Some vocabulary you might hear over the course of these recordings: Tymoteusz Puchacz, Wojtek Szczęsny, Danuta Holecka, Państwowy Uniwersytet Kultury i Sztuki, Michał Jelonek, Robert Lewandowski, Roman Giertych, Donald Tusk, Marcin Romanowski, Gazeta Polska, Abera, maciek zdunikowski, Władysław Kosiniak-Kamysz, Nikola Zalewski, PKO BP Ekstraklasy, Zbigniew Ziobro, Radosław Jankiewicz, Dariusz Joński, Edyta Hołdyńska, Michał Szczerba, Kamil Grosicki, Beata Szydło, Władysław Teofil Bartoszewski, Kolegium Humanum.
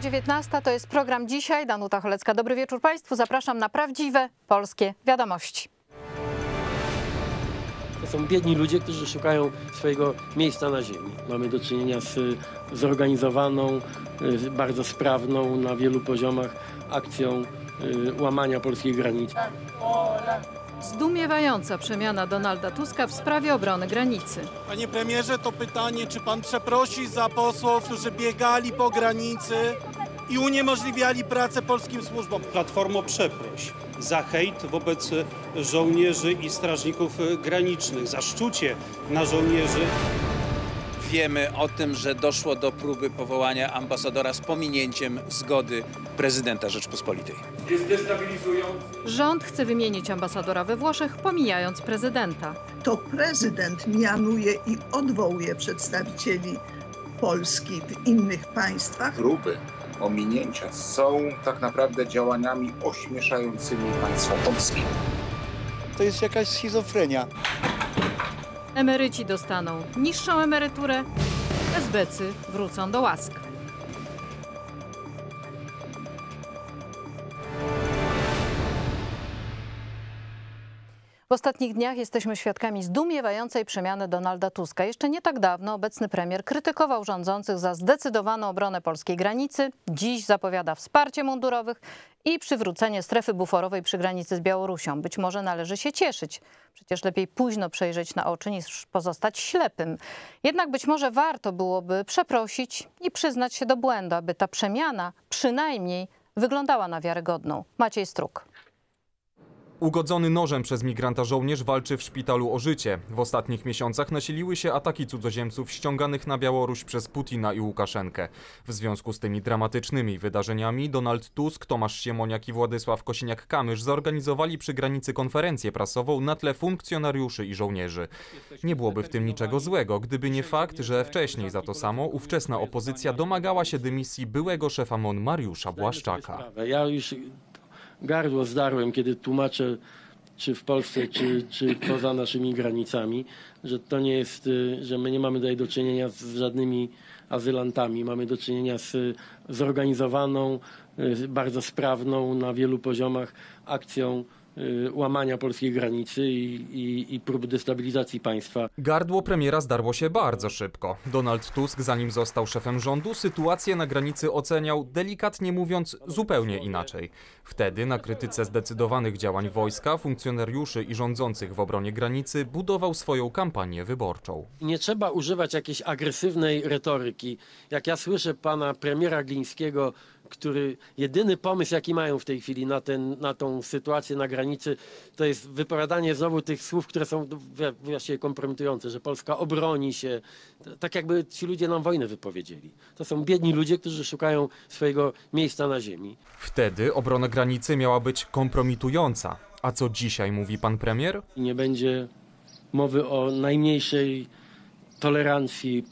Godzina 19 to jest program Dzisiaj. Danuta Holecka, dobry wieczór Państwu. Zapraszam na prawdziwe polskie wiadomości. To są biedni ludzie, którzy szukają swojego miejsca na ziemi. Mamy do czynienia z zorganizowaną, bardzo sprawną na wielu poziomach akcją łamania polskich granic. Zdumiewająca przemiana Donalda Tuska w sprawie obrony granicy. Panie premierze, to pytanie, czy pan przeprosi za posłów, którzy biegali po granicy i uniemożliwiali pracę polskim służbom? Platformo, przeproś za hejt wobec żołnierzy i strażników granicznych, za szczucie na żołnierzy. Wiemy o tym, że doszło do próby powołania ambasadora z pominięciem zgody prezydenta Rzeczpospolitej. Jest destabilizujący. Rząd chce wymienić ambasadora we Włoszech, pomijając prezydenta. To prezydent mianuje i odwołuje przedstawicieli Polski w innych państwach. Próby ominięcia są tak naprawdę działaniami ośmieszającymi państwa polskie. To jest jakaś schizofrenia. Emeryci dostaną niższą emeryturę, esbecy wrócą do łask. W ostatnich dniach jesteśmy świadkami zdumiewającej przemiany Donalda Tuska. Jeszcze nie tak dawno obecny premier krytykował rządzących za zdecydowaną obronę polskiej granicy. Dziś zapowiada wsparcie mundurowych i przywrócenie strefy buforowej przy granicy z Białorusią. Być może należy się cieszyć. Przecież lepiej późno przejrzeć na oczy niż pozostać ślepym. Jednak być może warto byłoby przeprosić i przyznać się do błędu, aby ta przemiana przynajmniej wyglądała na wiarygodną. Maciej Struk. Ugodzony nożem przez migranta żołnierz walczy w szpitalu o życie. W ostatnich miesiącach nasiliły się ataki cudzoziemców ściąganych na Białoruś przez Putina i Łukaszenkę. W związku z tymi dramatycznymi wydarzeniami Donald Tusk, Tomasz Siemoniak i Władysław Kosiniak-Kamysz zorganizowali przy granicy konferencję prasową na tle funkcjonariuszy i żołnierzy. Nie byłoby w tym niczego złego, gdyby nie fakt, że wcześniej za to samo ówczesna opozycja domagała się dymisji byłego szefa MON Mariusza Błaszczaka. Ja już gardło zdarłem, kiedy tłumaczę, czy w Polsce, czy poza naszymi granicami, że to nie jest, że my nie mamy tutaj do czynienia z żadnymi azylantami. Mamy do czynienia z zorganizowaną, bardzo sprawną na wielu poziomach akcją łamania polskiej granicy i prób destabilizacji państwa. Gardło premiera zdarło się bardzo szybko. Donald Tusk, zanim został szefem rządu, sytuację na granicy oceniał, delikatnie mówiąc, zupełnie inaczej. Wtedy na krytyce zdecydowanych działań wojska, funkcjonariuszy i rządzących w obronie granicy budował swoją kampanię wyborczą. Nie trzeba używać jakiejś agresywnej retoryki. Jak ja słyszę pana premiera Glińskiego, który jedyny pomysł, jaki mają w tej chwili na tą sytuację na granicy, to jest wypowiadanie znowu tych słów, które są właściwie kompromitujące, że Polska obroni się. Tak jakby ci ludzie nam wojnę wypowiedzieli. To są biedni ludzie, którzy szukają swojego miejsca na ziemi. Wtedy obrona granicy miała być kompromitująca. A co dzisiaj mówi pan premier? Nie będzie mowy o najmniejszej tolerancji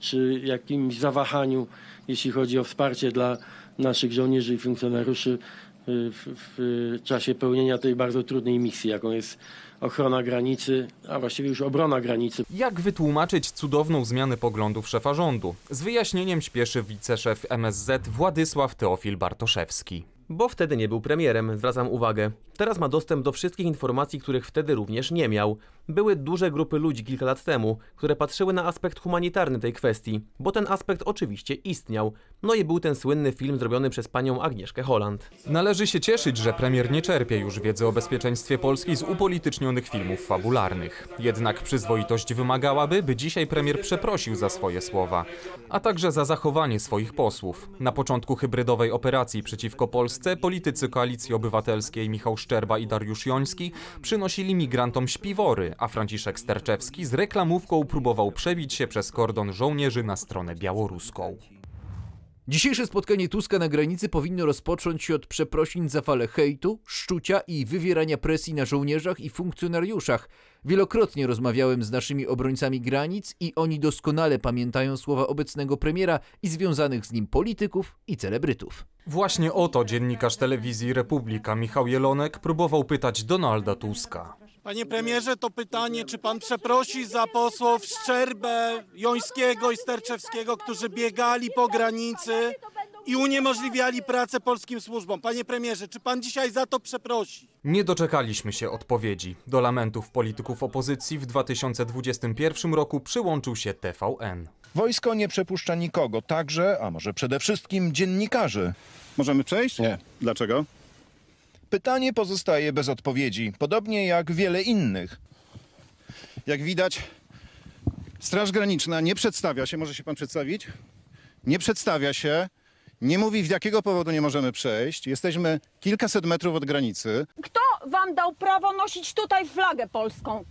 czy jakimś zawahaniu, jeśli chodzi o wsparcie dla naszych żołnierzy i funkcjonariuszy w czasie pełnienia tej bardzo trudnej misji, jaką jest ochrona granicy, a właściwie już obrona granicy. Jak wytłumaczyć cudowną zmianę poglądów szefa rządu? Z wyjaśnieniem śpieszy wiceszef MSZ Władysław Teofil Bartoszewski. Bo wtedy nie był premierem, zwracam uwagę. Teraz ma dostęp do wszystkich informacji, których wtedy również nie miał. Były duże grupy ludzi kilka lat temu, które patrzyły na aspekt humanitarny tej kwestii, bo ten aspekt oczywiście istniał. No i był ten słynny film zrobiony przez panią Agnieszkę Holland. Należy się cieszyć, że premier nie czerpie już wiedzy o bezpieczeństwie Polski z upolitycznionych filmów fabularnych. Jednak przyzwoitość wymagałaby, by dzisiaj premier przeprosił za swoje słowa, a także za zachowanie swoich posłów. Na początku hybrydowej operacji przeciwko Polsce politycy Koalicji Obywatelskiej Michał Szczerba i Dariusz Joński przynosili migrantom śpiwory, a Franciszek Sterczewski z reklamówką próbował przebić się przez kordon żołnierzy na stronę białoruską. Dzisiejsze spotkanie Tuska na granicy powinno rozpocząć się od przeprosin za falę hejtu, szczucia i wywierania presji na żołnierzach i funkcjonariuszach. Wielokrotnie rozmawiałem z naszymi obrońcami granic i oni doskonale pamiętają słowa obecnego premiera i związanych z nim polityków i celebrytów. Właśnie o to dziennikarz Telewizji Republika Michał Jelonek próbował pytać Donalda Tuska. Panie premierze, to pytanie, czy pan przeprosi za posłów Szczerbę, Jońskiego i Sterczewskiego, którzy biegali po granicy i uniemożliwiali pracę polskim służbom. Panie premierze, czy pan dzisiaj za to przeprosi? Nie doczekaliśmy się odpowiedzi. Do lamentów polityków opozycji w 2021 roku przyłączył się TVN. Wojsko nie przepuszcza nikogo, także, a może przede wszystkim dziennikarzy. Możemy przejść? Nie. Dlaczego? Pytanie pozostaje bez odpowiedzi, podobnie jak wiele innych. Jak widać, Straż Graniczna nie przedstawia się. Może się pan przedstawić? Nie przedstawia się, nie mówi, z jakiego powodu nie możemy przejść. Jesteśmy kilkaset metrów od granicy. Kto wam dał prawo nosić tutaj flagę polską?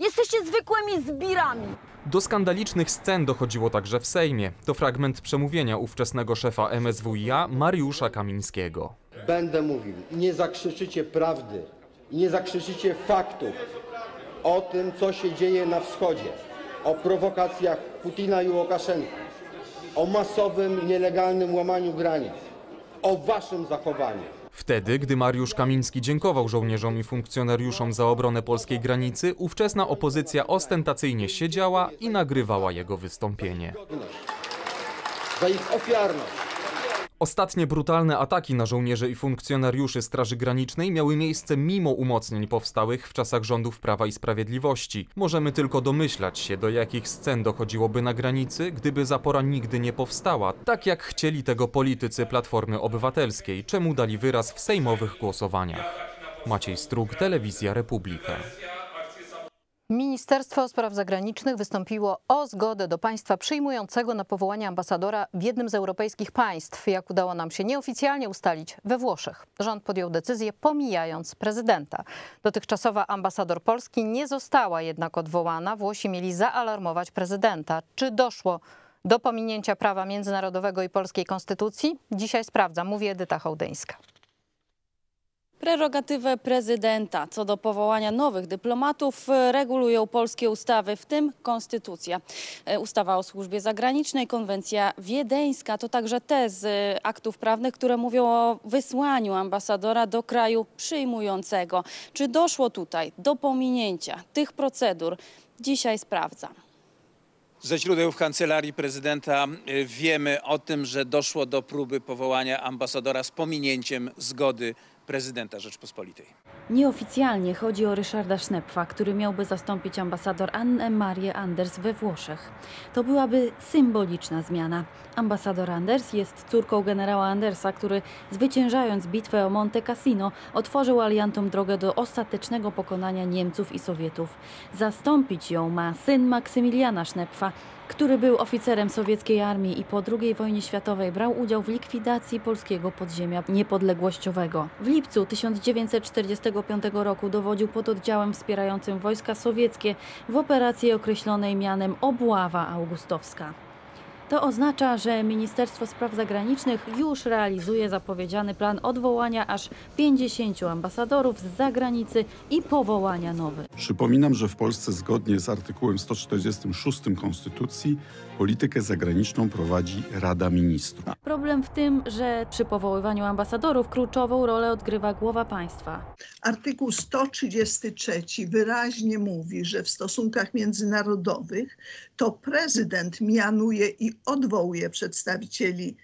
Jesteście zwykłymi zbirami. Do skandalicznych scen dochodziło także w Sejmie. To fragment przemówienia ówczesnego szefa MSWiA Mariusza Kamińskiego. Będę mówił, nie zakrzyczycie prawdy, nie zakrzyczycie faktów o tym, co się dzieje na wschodzie, o prowokacjach Putina i Łukaszenki, o masowym, nielegalnym łamaniu granic, o waszym zachowaniu. Wtedy, gdy Mariusz Kamiński dziękował żołnierzom i funkcjonariuszom za obronę polskiej granicy, ówczesna opozycja ostentacyjnie siedziała i nagrywała jego wystąpienie. Za ich ofiarność. Ostatnie brutalne ataki na żołnierzy i funkcjonariuszy Straży Granicznej miały miejsce mimo umocnień powstałych w czasach rządów Prawa i Sprawiedliwości. Możemy tylko domyślać się, do jakich scen dochodziłoby na granicy, gdyby zapora nigdy nie powstała, tak jak chcieli tego politycy Platformy Obywatelskiej, czemu dali wyraz w sejmowych głosowaniach. Maciej Struk, Telewizja Republika. Ministerstwo Spraw Zagranicznych wystąpiło o zgodę do państwa przyjmującego na powołanie ambasadora w jednym z europejskich państw, jak udało nam się nieoficjalnie ustalić we Włoszech. Rząd podjął decyzję, pomijając prezydenta. Dotychczasowa ambasador Polski nie została jednak odwołana. Włosi mieli zaalarmować prezydenta. Czy doszło do pominięcia prawa międzynarodowego i polskiej konstytucji? Dzisiaj sprawdzam, mówi Edyta Hołdyńska. Prerogatywę prezydenta co do powołania nowych dyplomatów regulują polskie ustawy, w tym Konstytucja. Ustawa o służbie zagranicznej, konwencja wiedeńska to także te z aktów prawnych, które mówią o wysłaniu ambasadora do kraju przyjmującego. Czy doszło tutaj do pominięcia tych procedur? Dzisiaj sprawdzam. Ze źródeł w Kancelarii Prezydenta wiemy o tym, że doszło do próby powołania ambasadora z pominięciem zgody prezydenta Rzeczpospolitej. Nieoficjalnie chodzi o Ryszarda Schnepfa, który miałby zastąpić ambasador Annę Marię Anders we Włoszech. To byłaby symboliczna zmiana. Ambasador Anders jest córką generała Andersa, który zwyciężając bitwę o Monte Cassino otworzył aliantom drogę do ostatecznego pokonania Niemców i Sowietów. Zastąpić ją ma syn Maksymiliana Schnepfa, który był oficerem sowieckiej armii i po II wojnie światowej brał udział w likwidacji polskiego podziemia niepodległościowego. W lipcu 1945 roku dowodził pododdziałem wspierającym wojska sowieckie w operacji określonej mianem Obława Augustowska. To oznacza, że Ministerstwo Spraw Zagranicznych już realizuje zapowiedziany plan odwołania aż 50 ambasadorów z zagranicy i powołania nowych. Przypominam, że w Polsce zgodnie z artykułem 146 Konstytucji politykę zagraniczną prowadzi Rada Ministrów. Problem w tym, że przy powoływaniu ambasadorów kluczową rolę odgrywa głowa państwa. Artykuł 133 wyraźnie mówi, że w stosunkach międzynarodowych to prezydent mianuje i odwołuje przedstawicieli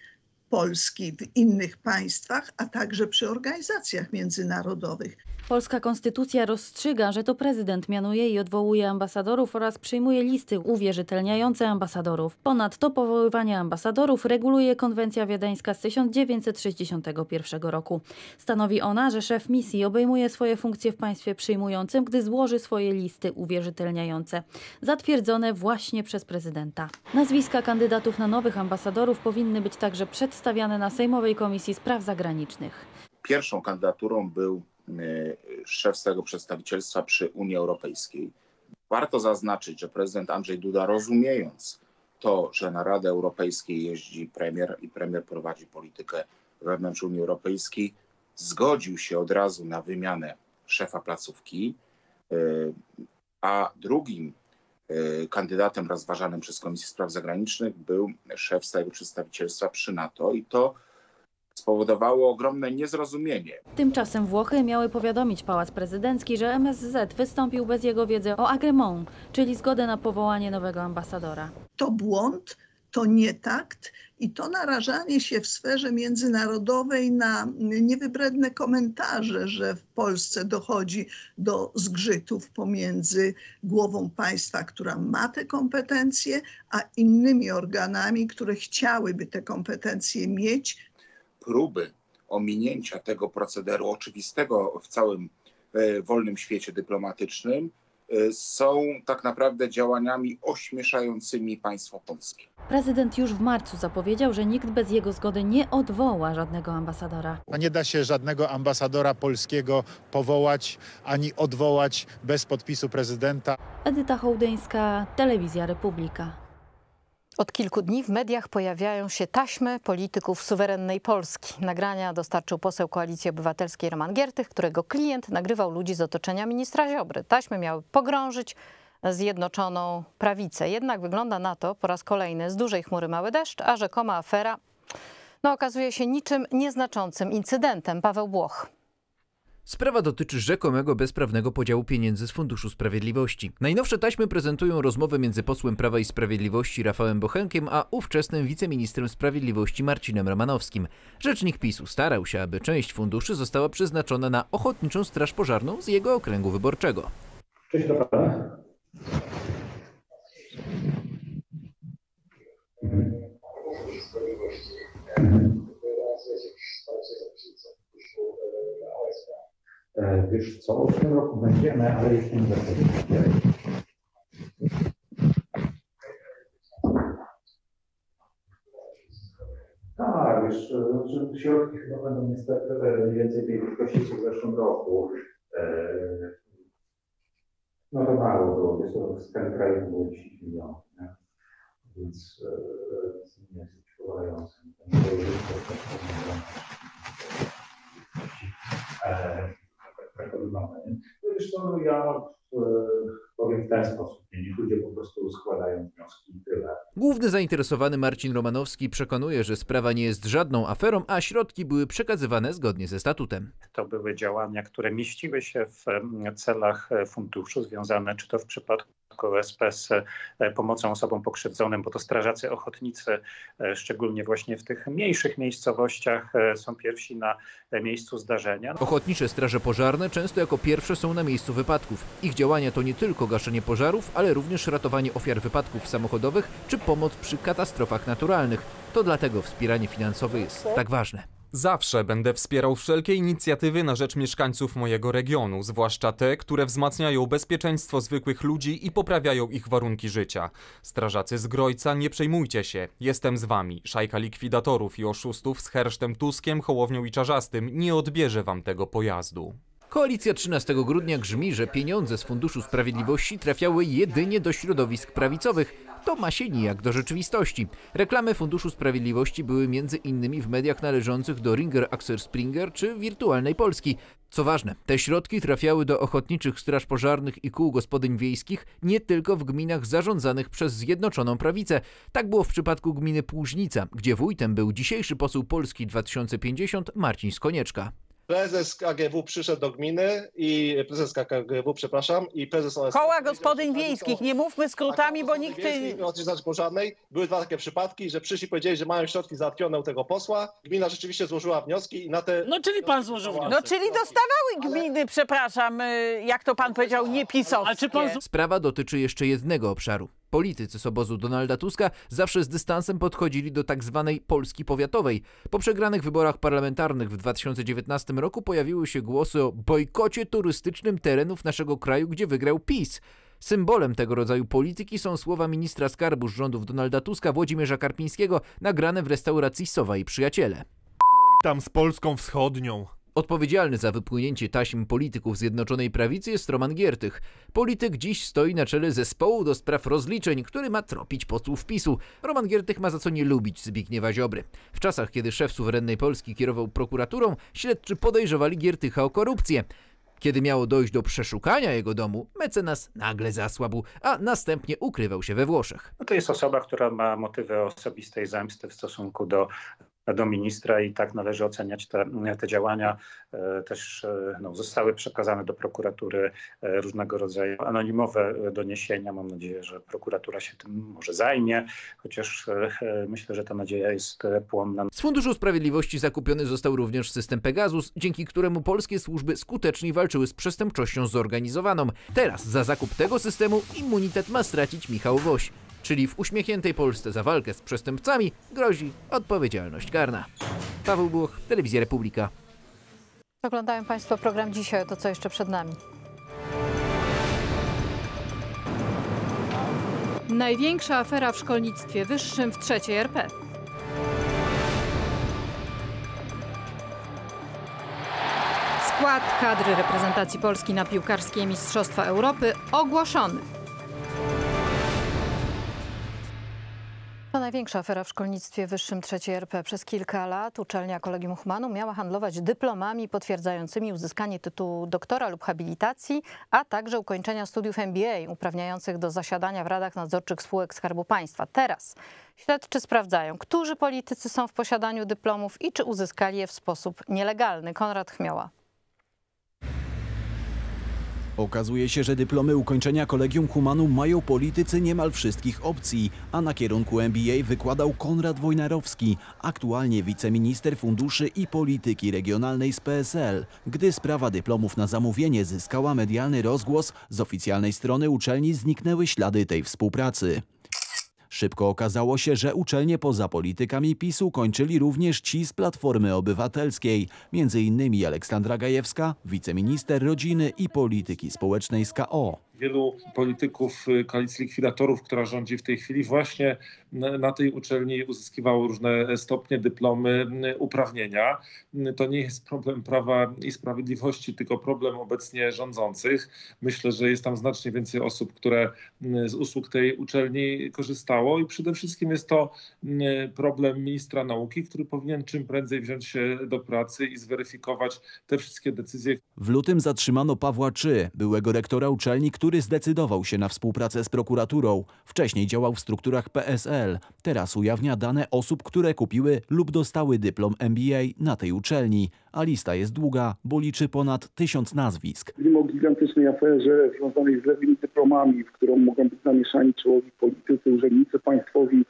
Polski w innych państwach, a także przy organizacjach międzynarodowych. Polska konstytucja rozstrzyga, że to prezydent mianuje i odwołuje ambasadorów oraz przyjmuje listy uwierzytelniające ambasadorów. Ponadto powoływanie ambasadorów reguluje konwencja wiedeńska z 1961 roku. Stanowi ona, że szef misji obejmuje swoje funkcje w państwie przyjmującym, gdy złoży swoje listy uwierzytelniające, zatwierdzone właśnie przez prezydenta. Nazwiska kandydatów na nowych ambasadorów powinny być także przedstawiane na Sejmowej Komisji Spraw Zagranicznych. Pierwszą kandydaturą był szef swego przedstawicielstwa przy Unii Europejskiej. Warto zaznaczyć, że prezydent Andrzej Duda, rozumiejąc to, że na Radę Europejską jeździ premier i premier prowadzi politykę wewnątrz Unii Europejskiej, zgodził się od razu na wymianę szefa placówki, a drugim kandydatem rozważanym przez Komisję Spraw Zagranicznych był szef swego przedstawicielstwa przy NATO i to spowodowało ogromne niezrozumienie. Tymczasem Włochy miały powiadomić Pałac Prezydencki, że MSZ wystąpił bez jego wiedzy o agremont, czyli zgodę na powołanie nowego ambasadora. To błąd, to nietakt i to narażanie się w sferze międzynarodowej na niewybredne komentarze, że w Polsce dochodzi do zgrzytów pomiędzy głową państwa, która ma te kompetencje, a innymi organami, które chciałyby te kompetencje mieć. Próby ominięcia tego procederu oczywistego w całym wolnym świecie dyplomatycznym są tak naprawdę działaniami ośmieszającymi państwo polskie. Prezydent już w marcu zapowiedział, że nikt bez jego zgody nie odwoła żadnego ambasadora. A nie da się żadnego ambasadora polskiego powołać ani odwołać bez podpisu prezydenta. Edyta Hołdyńska, Telewizja Republika. Od kilku dni w mediach pojawiają się taśmy polityków suwerennej Polski. Nagrania dostarczył poseł Koalicji Obywatelskiej Roman Giertych, którego klient nagrywał ludzi z otoczenia ministra Ziobry. Taśmy miały pogrążyć Zjednoczoną Prawicę. Jednak wygląda na to po raz kolejny z dużej chmury mały deszcz, a rzekoma afera okazuje się niczym nieznaczącym incydentem. Paweł Błoch. Sprawa dotyczy rzekomego bezprawnego podziału pieniędzy z Funduszu Sprawiedliwości. Najnowsze taśmy prezentują rozmowę między posłem Prawa i Sprawiedliwości Rafałem Bochenkiem a ówczesnym wiceministrem sprawiedliwości Marcinem Romanowskim. Rzecznik PiS-u starał się, aby część funduszy została przeznaczona na Ochotniczą Straż Pożarną z jego okręgu wyborczego. Cześć do pana. Wiesz co, w tym roku będziemy, ale jeszcze nie będziemy. Tak, wiesz, środki chyba będą niestety więcej tej wielkości w zeszłym roku. No to mało było, jest to w skali kraju było 10 milionów, więc nie jest przepływające. Zresztą ja powiem w ten sposób, niech ludzie po prostu składają wnioski i tyle. Główny zainteresowany Marcin Romanowski przekonuje, że sprawa nie jest żadną aferą, a środki były przekazywane zgodnie ze statutem. To były działania, które mieściły się w celach funduszu, związane czy to w przypadku OSP z pomocą osobom pokrzywdzonym, bo to strażacy ochotnicy, szczególnie właśnie w tych mniejszych miejscowościach, są pierwsi na miejscu zdarzenia. Ochotnicze straże pożarne często jako pierwsze są na miejscu wypadków. Ich działania to nie tylko gaszenie pożarów, ale również ratowanie ofiar wypadków samochodowych czy pomoc przy katastrofach naturalnych. To dlatego wspieranie finansowe jest tak ważne. Zawsze będę wspierał wszelkie inicjatywy na rzecz mieszkańców mojego regionu, zwłaszcza te, które wzmacniają bezpieczeństwo zwykłych ludzi i poprawiają ich warunki życia. Strażacy z Grojca, nie przejmujcie się, jestem z wami. Szajka likwidatorów i oszustów z Hersztem Tuskiem, Hołownią i Czarzastym nie odbierze wam tego pojazdu. Koalicja 13 grudnia grzmi, że pieniądze z Funduszu Sprawiedliwości trafiały jedynie do środowisk prawicowych. To ma się nijak do rzeczywistości. Reklamy Funduszu Sprawiedliwości były między innymi w mediach należących do Ringer, Axel Springer czy Wirtualnej Polski. Co ważne, te środki trafiały do ochotniczych straż pożarnych i kół gospodyń wiejskich nie tylko w gminach zarządzanych przez Zjednoczoną Prawicę. Tak było w przypadku gminy Płużnica, gdzie wójtem był dzisiejszy poseł Polski 2050 Marcin Skonieczka. Prezes KGW przyszedł do gminy i prezeska KGW, przepraszam, i prezes OSP. Koła gospodyń wiejskich, nie mówmy skrótami, bo nikt... Były dwa takie przypadki, że przyszli i powiedzieli, że mają środki załatwione u tego posła. Gmina rzeczywiście złożyła wnioski i na te... No czyli pan złożył wnioski. No czyli dostawały gminy, ale... przepraszam, jak to pan powiedział, nie pisowskie. A czy pan... Sprawa dotyczy jeszcze jednego obszaru. Politycy z obozu Donalda Tuska zawsze z dystansem podchodzili do tak zwanej Polski powiatowej. Po przegranych wyborach parlamentarnych w 2019 roku pojawiły się głosy o bojkocie turystycznym terenów naszego kraju, gdzie wygrał PiS. Symbolem tego rodzaju polityki są słowa ministra skarbu z rządów Donalda Tuska Włodzimierza Karpińskiego, nagrane w restauracji Sowa i Przyjaciele. Tam z Polską Wschodnią. Odpowiedzialny za wypłynięcie taśm polityków Zjednoczonej Prawicy jest Roman Giertych. Polityk dziś stoi na czele zespołu do spraw rozliczeń, który ma tropić posłów PiS-u. Roman Giertych ma za co nie lubić Zbigniewa Ziobry. W czasach, kiedy szef suwerennej Polski kierował prokuraturą, śledczy podejrzewali Giertycha o korupcję. Kiedy miało dojść do przeszukania jego domu, mecenas nagle zasłabł, a następnie ukrywał się we Włoszech. No to jest osoba, która ma motywy osobistej zemsty w stosunku do do ministra i tak należy oceniać te działania. Też zostały przekazane do prokuratury różnego rodzaju anonimowe doniesienia. Mam nadzieję, że prokuratura się tym może zajmie, chociaż myślę, że ta nadzieja jest płonna. Z Funduszu Sprawiedliwości zakupiony został również system Pegasus, dzięki któremu polskie służby skuteczniej walczyły z przestępczością zorganizowaną. Teraz za zakup tego systemu immunitet ma stracić Michał Woś, czyli w uśmiechniętej Polsce za walkę z przestępcami grozi odpowiedzialność karna. Paweł Błoch, Telewizja Republika. Oglądają Państwo program Dzisiaj, to co jeszcze przed nami. Największa afera w szkolnictwie wyższym w III RP. Skład kadry reprezentacji Polski na piłkarskie Mistrzostwa Europy ogłoszony. To największa afera w szkolnictwie wyższym III RP. Przez kilka lat uczelnia Kolegium Humanum miała handlować dyplomami potwierdzającymi uzyskanie tytułu doktora lub habilitacji, a także ukończenia studiów MBA uprawniających do zasiadania w radach nadzorczych spółek Skarbu Państwa. Teraz śledczy sprawdzają, którzy politycy są w posiadaniu dyplomów i czy uzyskali je w sposób nielegalny. Konrad Chmiała. Okazuje się, że dyplomy ukończenia Kolegium Humanum mają politycy niemal wszystkich opcji, a na kierunku MBA wykładał Konrad Wojnarowski, aktualnie wiceminister funduszy i polityki regionalnej z PSL. Gdy sprawa dyplomów na zamówienie zyskała medialny rozgłos, z oficjalnej strony uczelni zniknęły ślady tej współpracy. Szybko okazało się, że uczelnie poza politykami PiS-u kończyli również ci z Platformy Obywatelskiej. Między innymi Aleksandra Gajewska, wiceminister rodziny i polityki społecznej z KO. Wielu polityków koalicji likwidatorów, która rządzi w tej chwili, właśnie na tej uczelni uzyskiwało różne stopnie, dyplomy, uprawnienia. To nie jest problem Prawa i Sprawiedliwości, tylko problem obecnie rządzących. Myślę, że jest tam znacznie więcej osób, które z usług tej uczelni korzystało i przede wszystkim jest to problem ministra nauki, który powinien czym prędzej wziąć się do pracy i zweryfikować te wszystkie decyzje. W lutym zatrzymano Pawła Czy, byłego rektora uczelni, który zdecydował się na współpracę z prokuraturą. Wcześniej działał w strukturach PSL. Teraz ujawnia dane osób, które kupiły lub dostały dyplom MBA na tej uczelni. A lista jest długa, bo liczy ponad 1000 nazwisk. Mimo gigantycznej aferze związanej z lewymi dyplomami, w którą mogą być zamieszani czołowi politycy, urzędnicy państwowi,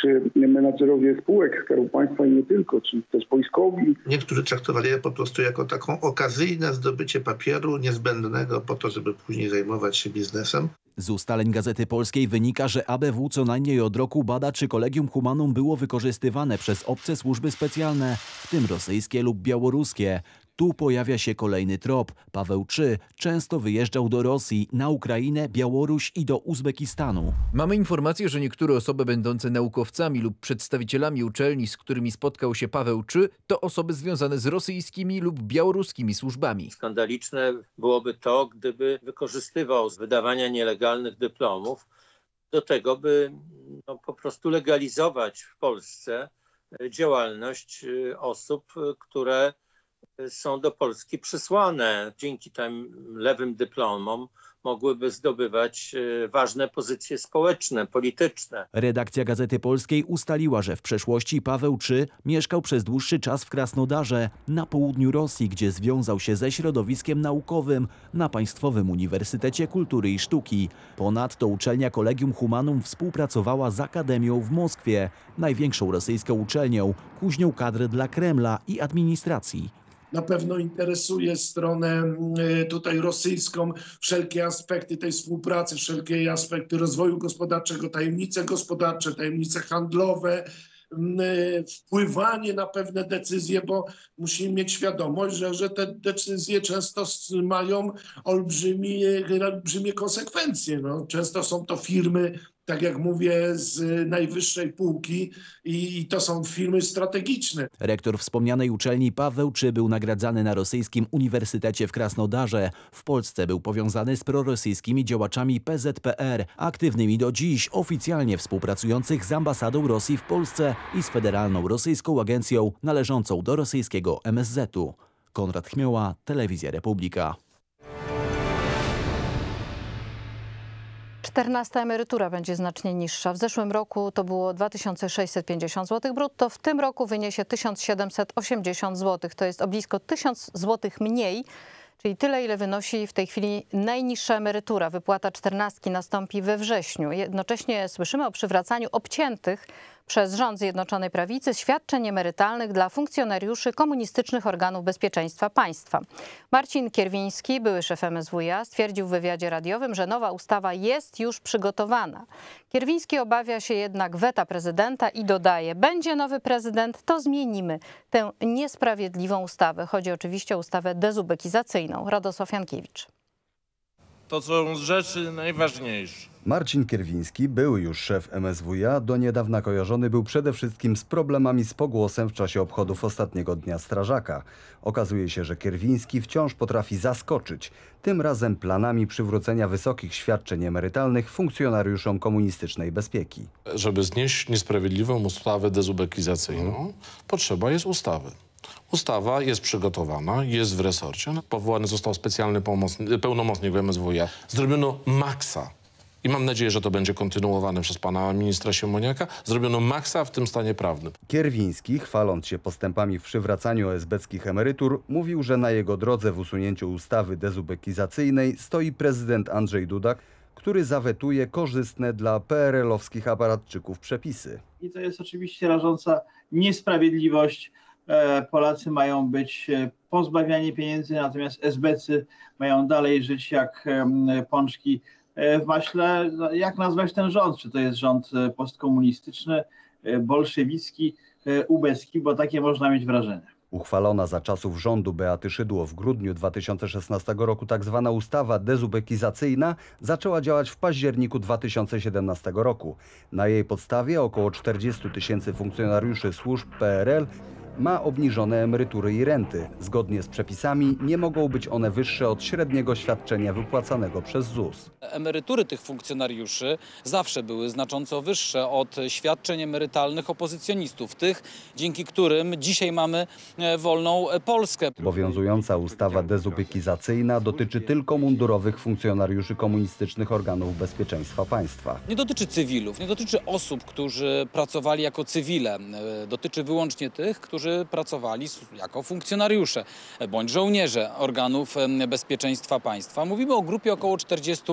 czy menadżerowie spółek Skarbu Państwa i nie tylko, czy też wojskowi. Niektórzy traktowali je po prostu jako taką okazyjne zdobycie papieru niezbędnego po to, żeby później zajmować się biznesem. Z ustaleń Gazety Polskiej wynika, że ABW co najmniej od roku bada, czy Kolegium Humanum było wykorzystywane przez obce służby specjalne, w tym rosyjskie lub białoruskie. Tu pojawia się kolejny trop. Paweł Czy często wyjeżdżał do Rosji, na Ukrainę, Białoruś i do Uzbekistanu. Mamy informację, że niektóre osoby będące naukowcami lub przedstawicielami uczelni, z którymi spotkał się Paweł Czy, to osoby związane z rosyjskimi lub białoruskimi służbami. Skandaliczne byłoby to, gdyby wykorzystywał z wydawania nielegalnych dyplomów do tego, by po prostu legalizować w Polsce działalność osób, które są do Polski przysłane. Dzięki tym lewym dyplomom mogłyby zdobywać ważne pozycje społeczne, polityczne. Redakcja Gazety Polskiej ustaliła, że w przeszłości Paweł Czy mieszkał przez dłuższy czas w Krasnodarze, na południu Rosji, gdzie związał się ze środowiskiem naukowym na Państwowym Uniwersytecie Kultury i Sztuki. Ponadto uczelnia Kolegium Humanum współpracowała z Akademią w Moskwie, największą rosyjską uczelnią, kuźnią kadry dla Kremla i administracji. Na pewno interesuje stronę tutaj rosyjską wszelkie aspekty tej współpracy, wszelkie aspekty rozwoju gospodarczego, tajemnice gospodarcze, tajemnice handlowe, wpływanie na pewne decyzje, bo musimy mieć świadomość, że te decyzje często mają olbrzymie konsekwencje. No, często są to firmy, tak jak mówię, z najwyższej półki i to są firmy strategiczne. Rektor wspomnianej uczelni Paweł Czy był nagradzany na rosyjskim uniwersytecie w Krasnodarze. W Polsce był powiązany z prorosyjskimi działaczami PZPR, aktywnymi do dziś, oficjalnie współpracujących z ambasadą Rosji w Polsce i z Federalną Rosyjską Agencją należącą do rosyjskiego MSZ-u. Konrad Chmiała, Telewizja Republika. 14. emerytura będzie znacznie niższa. W zeszłym roku to było 2650 zł brutto, w tym roku wyniesie 1780 zł. To jest o blisko 1000 zł mniej, czyli tyle, ile wynosi w tej chwili najniższa emerytura. Wypłata czternastki nastąpi we wrześniu. Jednocześnie słyszymy o przywracaniu obciętych przez rząd Zjednoczonej Prawicy świadczeń emerytalnych dla funkcjonariuszy komunistycznych organów bezpieczeństwa państwa. Marcin Kierwiński, były szef MSWiA, stwierdził w wywiadzie radiowym, że nowa ustawa jest już przygotowana. Kierwiński obawia się jednak weta prezydenta i dodaje: będzie nowy prezydent, to zmienimy tę niesprawiedliwą ustawę. Chodzi oczywiście o ustawę dezubekizacyjną. Radosław Jankiewicz. To są rzeczy najważniejsze. Marcin Kierwiński, były już szef MSWiA, do niedawna kojarzony był przede wszystkim z problemami z pogłosem w czasie obchodów ostatniego dnia strażaka. Okazuje się, że Kierwiński wciąż potrafi zaskoczyć, tym razem planami przywrócenia wysokich świadczeń emerytalnych funkcjonariuszom komunistycznej bezpieki. Żeby znieść niesprawiedliwą ustawę dezubekizacyjną, potrzeba jest ustawy. Ustawa jest przygotowana, jest w resorcie. Powołany został specjalny pełnomocnik w MSWiA. Zrobiono maksa. I mam nadzieję, że to będzie kontynuowane przez pana ministra Siemoniaka. Zrobiono maksa w tym stanie prawnym. Kierwiński, chwaląc się postępami w przywracaniu esbeckich emerytur, mówił, że na jego drodze w usunięciu ustawy dezubekizacyjnej stoi prezydent Andrzej Duda, który zawetuje korzystne dla PRL-owskich aparatczyków przepisy. I to jest oczywiście rażąca niesprawiedliwość. Polacy mają być pozbawiani pieniędzy, natomiast esbecy mają dalej żyć jak pączki w maśle. Jak nazwać ten rząd? Czy to jest rząd postkomunistyczny, bolszewicki, ubeski? Bo takie można mieć wrażenie. Uchwalona za czasów rządu Beaty Szydło w grudniu 2016 roku tzw. ustawa dezubekizacyjna zaczęła działać w październiku 2017 roku. Na jej podstawie około 40 000 funkcjonariuszy służb PRL ma obniżone emerytury i renty. Zgodnie z przepisami nie mogą być one wyższe od średniego świadczenia wypłacanego przez ZUS. Emerytury tych funkcjonariuszy zawsze były znacząco wyższe od świadczeń emerytalnych opozycjonistów, tych, dzięki którym dzisiaj mamy wolną Polskę. Obowiązująca ustawa dezubekizacyjna dotyczy tylko mundurowych funkcjonariuszy komunistycznych organów bezpieczeństwa państwa. Nie dotyczy cywilów, nie dotyczy osób, którzy pracowali jako cywile. Dotyczy wyłącznie tych, którzy pracowali jako funkcjonariusze bądź żołnierze organów bezpieczeństwa państwa. Mówimy o grupie około 40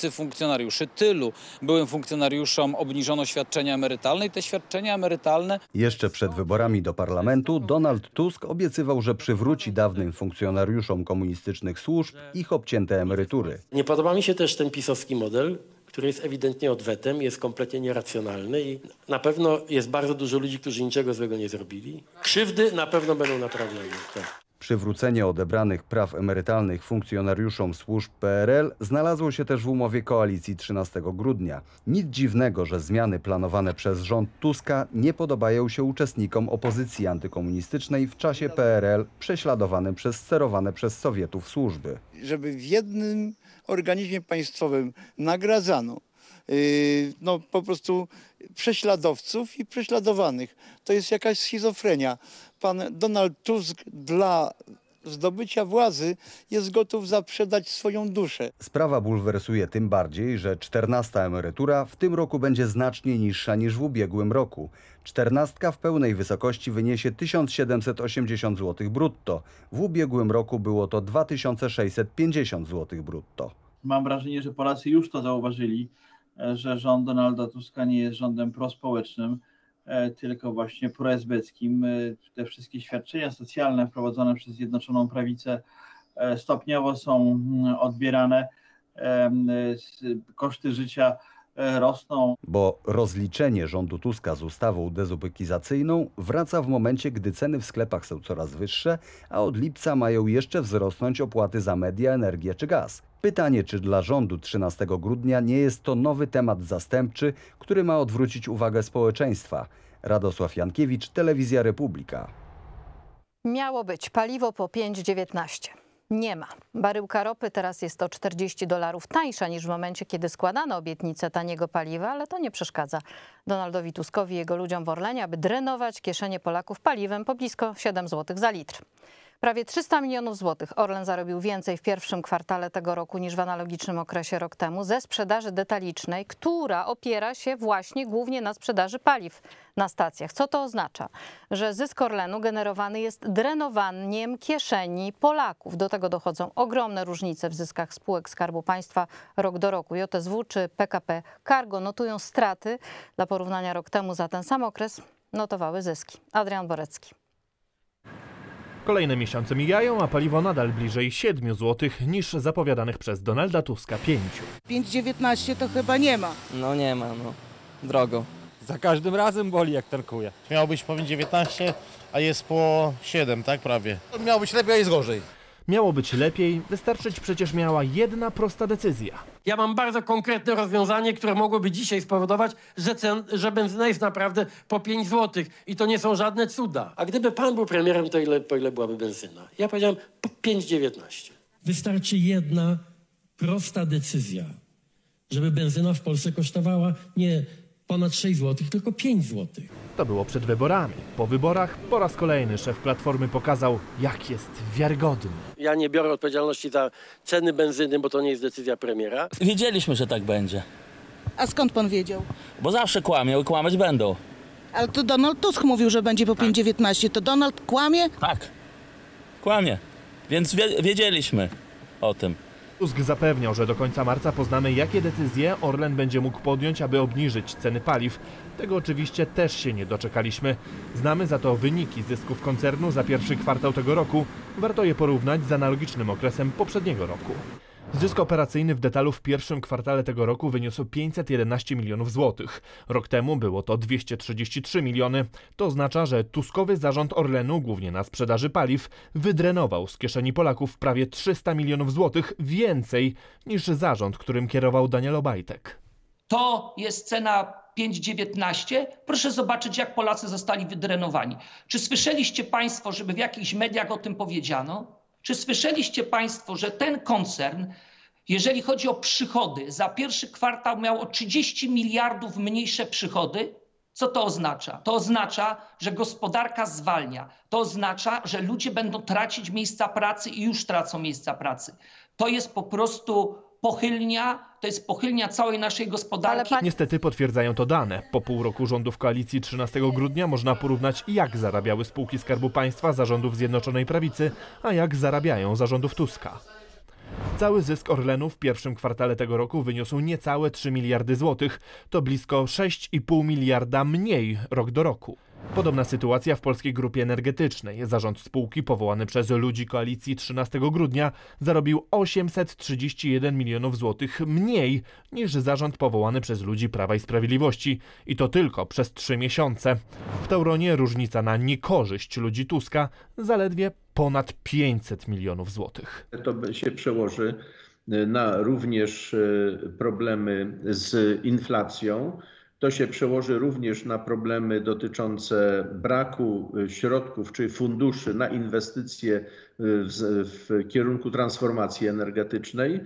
000 funkcjonariuszy. Tylu byłym funkcjonariuszom obniżono świadczenia emerytalne i te świadczenia emerytalne... Jeszcze przed wyborami do parlamentu Donald Tusk obiecywał, że przywróci dawnym funkcjonariuszom komunistycznych służb ich obcięte emerytury. Nie podoba mi się też ten pisowski model, który jest ewidentnie odwetem, jest kompletnie nieracjonalny i na pewno jest bardzo dużo ludzi, którzy niczego złego nie zrobili. Krzywdy na pewno będą naprawione. Tak. Przywrócenie odebranych praw emerytalnych funkcjonariuszom służb PRL znalazło się też w umowie koalicji 13 grudnia. Nic dziwnego, że zmiany planowane przez rząd Tuska nie podobają się uczestnikom opozycji antykomunistycznej w czasie PRL prześladowanym przez sterowane przez Sowietów służby. Żeby w jednym organizmie państwowym nagradzano po prostu prześladowców i prześladowanych. To jest jakaś schizofrenia. Pan Donald Tusk dla zdobycia władzy jest gotów zaprzedać swoją duszę. Sprawa bulwersuje tym bardziej, że 14. emerytura w tym roku będzie znacznie niższa niż w ubiegłym roku. 14. w pełnej wysokości wyniesie 1780 zł brutto. W ubiegłym roku było to 2650 zł brutto. Mam wrażenie, że Polacy już to zauważyli, że rząd Donalda Tuska nie jest rządem prospołecznym, tylko właśnie proesbeckim. Te wszystkie świadczenia socjalne wprowadzone przez Zjednoczoną Prawicę stopniowo są odbierane, koszty życia rosną. Bo rozliczenie rządu Tuska z ustawą dezubekizacyjną wraca w momencie, gdy ceny w sklepach są coraz wyższe, a od lipca mają jeszcze wzrosnąć opłaty za media, energię czy gaz. Pytanie, czy dla rządu 13 grudnia nie jest to nowy temat zastępczy, który ma odwrócić uwagę społeczeństwa. Radosław Jankiewicz, Telewizja Republika. Miało być paliwo po 5,19. Nie ma. Baryłka ropy teraz jest o $40 tańsza niż w momencie, kiedy składano obietnicę taniego paliwa, ale to nie przeszkadza Donaldowi Tuskowi i jego ludziom w Orlenie, aby drenować kieszenie Polaków paliwem po blisko 7 zł za litr. Prawie 300 milionów złotych Orlen zarobił więcej w pierwszym kwartale tego roku niż w analogicznym okresie rok temu ze sprzedaży detalicznej, która opiera się właśnie głównie na sprzedaży paliw na stacjach. Co to oznacza? Że zysk Orlenu generowany jest drenowaniem kieszeni Polaków. Do tego dochodzą ogromne różnice w zyskach spółek Skarbu Państwa rok do roku. JSW czy PKP Cargo notują straty. Dla porównania rok temu za ten sam okres notowały zyski. Adrian Borecki. Kolejne miesiące mijają, a paliwo nadal bliżej 7 zł niż zapowiadanych przez Donalda Tuska 5. 5,19 to chyba nie ma. No nie ma, no. Drogo. Za każdym razem boli, jak tankuje. Miało być po 19, a jest po 7, tak prawie. Miało być lepiej, a jest gorzej. Miało być lepiej, wystarczyć przecież miała jedna prosta decyzja. Ja mam bardzo konkretne rozwiązanie, które mogłoby dzisiaj spowodować, że benzyna jest naprawdę po 5 zł. I to nie są żadne cuda. A gdyby pan był premierem, to po ile byłaby benzyna? Ja powiedziałem 5,19. Wystarczy jedna prosta decyzja, żeby benzyna w Polsce kosztowała nie ponad 6 zł, tylko 5 zł. To było przed wyborami. Po wyborach po raz kolejny szef Platformy pokazał, jak jest wiarygodny. Ja nie biorę odpowiedzialności za ceny benzyny, bo to nie jest decyzja premiera. Wiedzieliśmy, że tak będzie. A skąd pan wiedział? Bo zawsze kłamią i kłamać będą. Ale to Donald Tusk mówił, że będzie po 5,19. To Donald kłamie? Tak, kłamie. Więc wiedzieliśmy o tym. Tusk zapewniał, że do końca marca poznamy, jakie decyzje Orlen będzie mógł podjąć, aby obniżyć ceny paliw. Tego oczywiście też się nie doczekaliśmy. Znamy za to wyniki zysków koncernu za pierwszy kwartał tego roku. Warto je porównać z analogicznym okresem poprzedniego roku. Zysk operacyjny w detalu w pierwszym kwartale tego roku wyniósł 511 milionów złotych. Rok temu było to 233 miliony. To oznacza, że tuskowy zarząd Orlenu, głównie na sprzedaży paliw, wydrenował z kieszeni Polaków prawie 300 milionów złotych więcej niż zarząd, którym kierował Daniel Obajtek. To jest cena 5,19. Proszę zobaczyć, jak Polacy zostali wydrenowani. Czy słyszeliście państwo, żeby w jakichś mediach o tym powiedziano? Czy słyszeliście państwo, że ten koncern, jeżeli chodzi o przychody, za pierwszy kwartał miał o 30 miliardów mniejsze przychody? Co to oznacza? To oznacza, że gospodarka zwalnia. To oznacza, że ludzie będą tracić miejsca pracy i już tracą miejsca pracy. To jest po prostu pochylnia, to jest pochylnia całej naszej gospodarki. Niestety potwierdzają to dane. Po pół roku rządów koalicji 13 grudnia można porównać, jak zarabiały spółki Skarbu Państwa zarządów Zjednoczonej Prawicy, a jak zarabiają zarządów Tuska. Cały zysk Orlenu w pierwszym kwartale tego roku wyniósł niecałe 3 miliardy złotych. To blisko 6,5 miliarda mniej rok do roku. Podobna sytuacja w Polskiej Grupie Energetycznej. Zarząd spółki powołany przez ludzi koalicji 13 grudnia zarobił 831 milionów złotych mniej niż zarząd powołany przez ludzi Prawa i Sprawiedliwości. I to tylko przez 3 miesiące. W Tauronie różnica na niekorzyść ludzi Tuska zaledwie ponad 500 milionów złotych. To się przełoży na również problemy z inflacją. To się przełoży również na problemy dotyczące braku środków czy funduszy na inwestycje w kierunku transformacji energetycznej.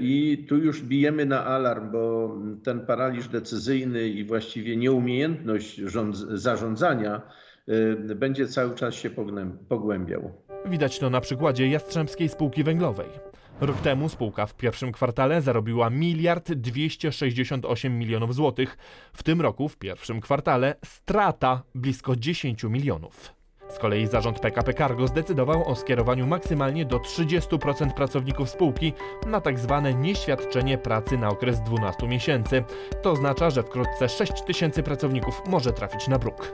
I tu już bijemy na alarm, bo ten paraliż decyzyjny i właściwie nieumiejętność zarządzania będzie cały czas się pogłębiał. Widać to na przykładzie Jastrzębskiej Spółki Węglowej. Rok temu spółka w pierwszym kwartale zarobiła 1 268 milionów złotych. W tym roku w pierwszym kwartale strata blisko 10 milionów. Z kolei zarząd PKP Cargo zdecydował o skierowaniu maksymalnie do 30% pracowników spółki na tak zwane nieświadczenie pracy na okres 12 miesięcy. To oznacza, że wkrótce 6 000 pracowników może trafić na bruk.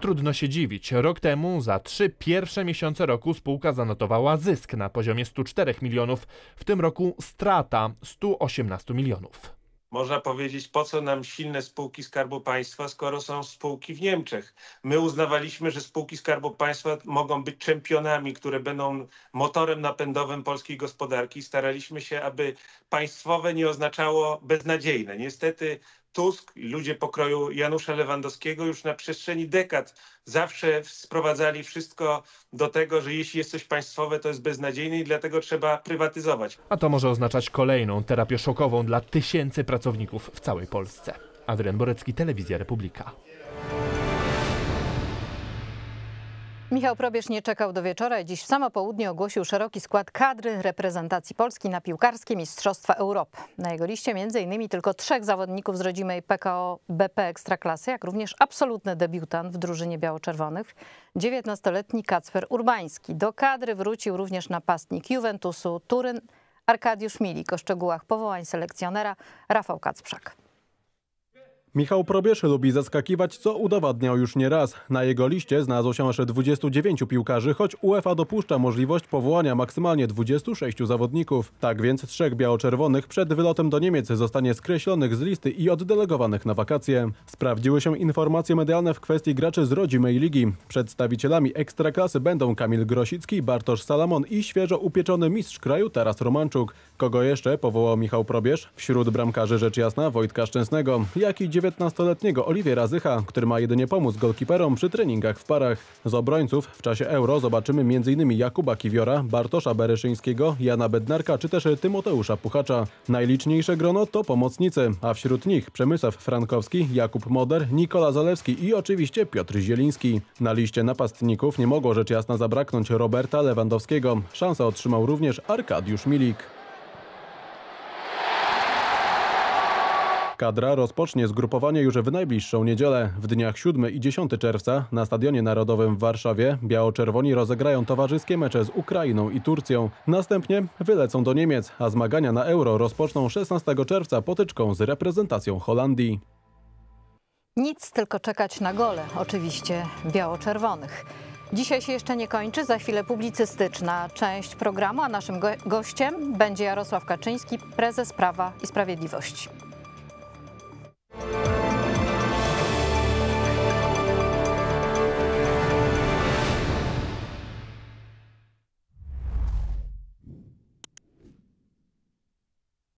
Trudno się dziwić. Rok temu za 3 pierwsze miesiące roku spółka zanotowała zysk na poziomie 104 milionów. W tym roku strata 118 milionów. Można powiedzieć, po co nam silne spółki Skarbu Państwa, skoro są spółki w Niemczech. My uznawaliśmy, że spółki Skarbu Państwa mogą być czempionami, które będą motorem napędowym polskiej gospodarki. Staraliśmy się, aby państwowe nie oznaczało beznadziejne. Niestety Tusk i ludzie pokroju Janusza Lewandowskiego już na przestrzeni dekad zawsze sprowadzali wszystko do tego, że jeśli jest coś państwowe, to jest beznadziejne i dlatego trzeba prywatyzować. A to może oznaczać kolejną terapię szokową dla tysięcy pracowników w całej Polsce. Adrian Borecki, Telewizja Republika. Michał Probierz nie czekał do wieczora i dziś w samo południe ogłosił szeroki skład kadry reprezentacji Polski na piłkarskie Mistrzostwa Europy. Na jego liście m.in. tylko 3 zawodników z rodzimej PKO BP Ekstraklasy, jak również absolutny debiutant w drużynie biało-czerwonych, 19-letni Kacper Urbański. Do kadry wrócił również napastnik Juventusu Turyn Arkadiusz Milik. O szczegółach powołań selekcjonera Rafał Kacprzak. Michał Probierz lubi zaskakiwać, co udowadniał już nieraz. Na jego liście znalazło się aż 29 piłkarzy, choć UEFA dopuszcza możliwość powołania maksymalnie 26 zawodników. Tak więc 3 biało-czerwonych przed wylotem do Niemiec zostanie skreślonych z listy i oddelegowanych na wakacje. Sprawdziły się informacje medialne w kwestii graczy z rodzimej ligi. Przedstawicielami ekstraklasy będą Kamil Grosicki, Bartosz Salamon i świeżo upieczony mistrz kraju Taras Romanczuk. Kogo jeszcze powołał Michał Probierz? Wśród bramkarzy rzecz jasna Wojtka Szczęsnego, jak i 19-letniego Oliwiera Zycha, który ma jedynie pomóc golkiperom przy treningach w parach. Z obrońców w czasie Euro zobaczymy m.in. Jakuba Kiwiora, Bartosza Bereszyńskiego, Jana Bednarka czy też Tymoteusza Puchacza. Najliczniejsze grono to pomocnicy, a wśród nich Przemysław Frankowski, Jakub Moder, Nikola Zalewski i oczywiście Piotr Zieliński. Na liście napastników nie mogło rzecz jasna zabraknąć Roberta Lewandowskiego. Szansę otrzymał również Arkadiusz Milik. Kadra rozpocznie zgrupowanie już w najbliższą niedzielę. W dniach 7 i 10 czerwca na Stadionie Narodowym w Warszawie biało-czerwoni rozegrają towarzyskie mecze z Ukrainą i Turcją. Następnie wylecą do Niemiec, a zmagania na Euro rozpoczną 16 czerwca potyczką z reprezentacją Holandii. Nic, tylko czekać na gole, oczywiście biało-czerwonych. Dzisiaj się jeszcze nie kończy, za chwilę publicystyczna część programu, a naszym gościem będzie Jarosław Kaczyński, prezes Prawa i Sprawiedliwości.